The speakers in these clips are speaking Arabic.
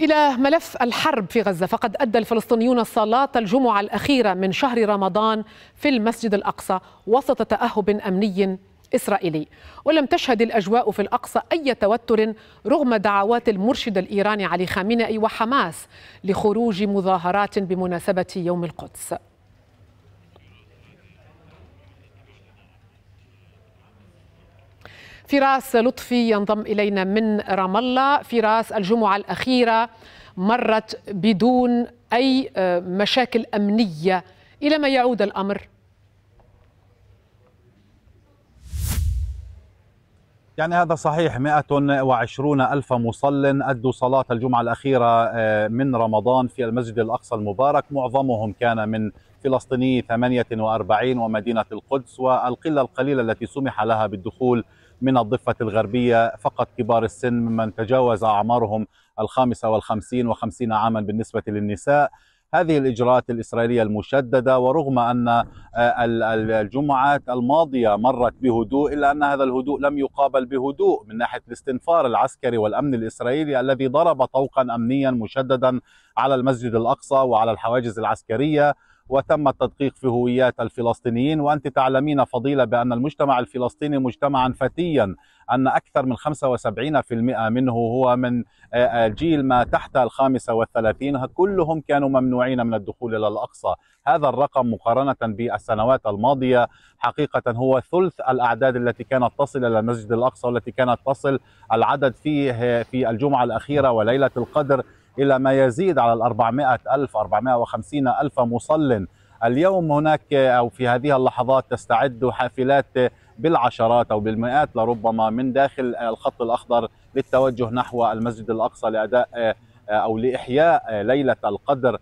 إلى ملف الحرب في غزة، فقد أدى الفلسطينيون صلاة الجمعة الأخيرة من شهر رمضان في المسجد الأقصى وسط تأهب أمني إسرائيلي، ولم تشهد الأجواء في الأقصى أي توتر رغم دعوات المرشد الإيراني علي خامنئي وحماس لخروج مظاهرات بمناسبة يوم القدس. فراس لطفي ينضم إلينا من رام الله. فراس، الجمعة الأخيرة مرت بدون أي مشاكل أمنية، إلى ما يعود الأمر؟ يعني هذا صحيح، 120 ألف مصل أدوا صلاة الجمعة الأخيرة من رمضان في المسجد الأقصى المبارك، معظمهم كان من فلسطيني 48 ومدينة القدس، والقلة القليلة التي سمح لها بالدخول من الضفة الغربية فقط كبار السن ممن تجاوز أعمارهم ال55 و50 عاما بالنسبة للنساء. هذه الإجراءات الإسرائيلية المشددة، ورغم أن الجمعات الماضية مرت بهدوء، إلا أن هذا الهدوء لم يقابل بهدوء من ناحية الاستنفار العسكري والأمن الإسرائيلي الذي ضرب طوقا أمنيا مشددا على المسجد الأقصى وعلى الحواجز العسكرية، وتم التدقيق في هويات الفلسطينيين. وأنت تعلمين فضيلة بأن المجتمع الفلسطيني مجتمعا فتيا، أن أكثر من 75% منه هو من جيل ما تحت ال35، كلهم كانوا ممنوعين من الدخول إلى الأقصى. هذا الرقم مقارنة بالسنوات الماضية حقيقة هو ثلث الأعداد التي كانت تصل إلى المسجد الأقصى، والتي كانت تصل العدد فيه في الجمعة الأخيرة وليلة القدر إلى ما يزيد على ال400 ألف 450 ألف مصل. اليوم هناك أو في هذه اللحظات تستعد حافلات بالعشرات أو بالمئات لربما من داخل الخط الأخضر للتوجه نحو المسجد الأقصى لأداء أو لإحياء ليلة القدر،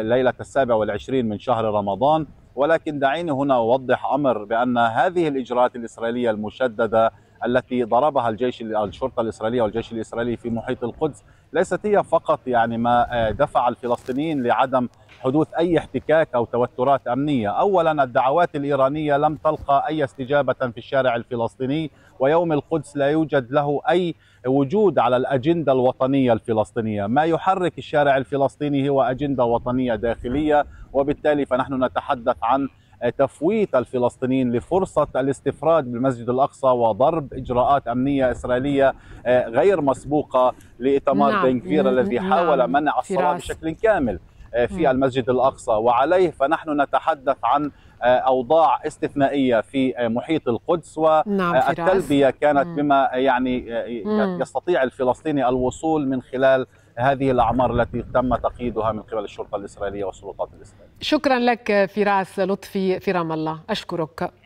ليلة 27 من شهر رمضان. ولكن دعيني هنا أوضح أمر، بأن هذه الإجراءات الإسرائيلية المشددة التي ضربها الشرطة الإسرائيلية والجيش الإسرائيلي في محيط القدس ليست هي فقط يعني ما دفع الفلسطينيين لعدم حدوث أي احتكاك أو توترات أمنية. أولا، الدعوات الإيرانية لم تلقى أي استجابة في الشارع الفلسطيني، ويوم القدس لا يوجد له أي وجود على الأجندة الوطنية الفلسطينية. ما يحرك الشارع الفلسطيني هو أجندة وطنية داخلية، وبالتالي فنحن نتحدث عن تفويت الفلسطينيين لفرصة الاستفراد بالمسجد الأقصى وضرب إجراءات أمنية إسرائيلية غير مسبوقة لإيتمار بن كفير الذي حاول منع الصلاة بشكل كامل في المسجد الأقصى. وعليه فنحن نتحدث عن أوضاع استثنائية في محيط القدس، والتلبية كانت بما يعني يستطيع الفلسطيني الوصول من خلال هذه الأعمار التي تم تقييدها من قبل الشرطة الإسرائيلية والسلطات الإسرائيلية. شكرا لك فراس لطفي في رام الله، أشكرك.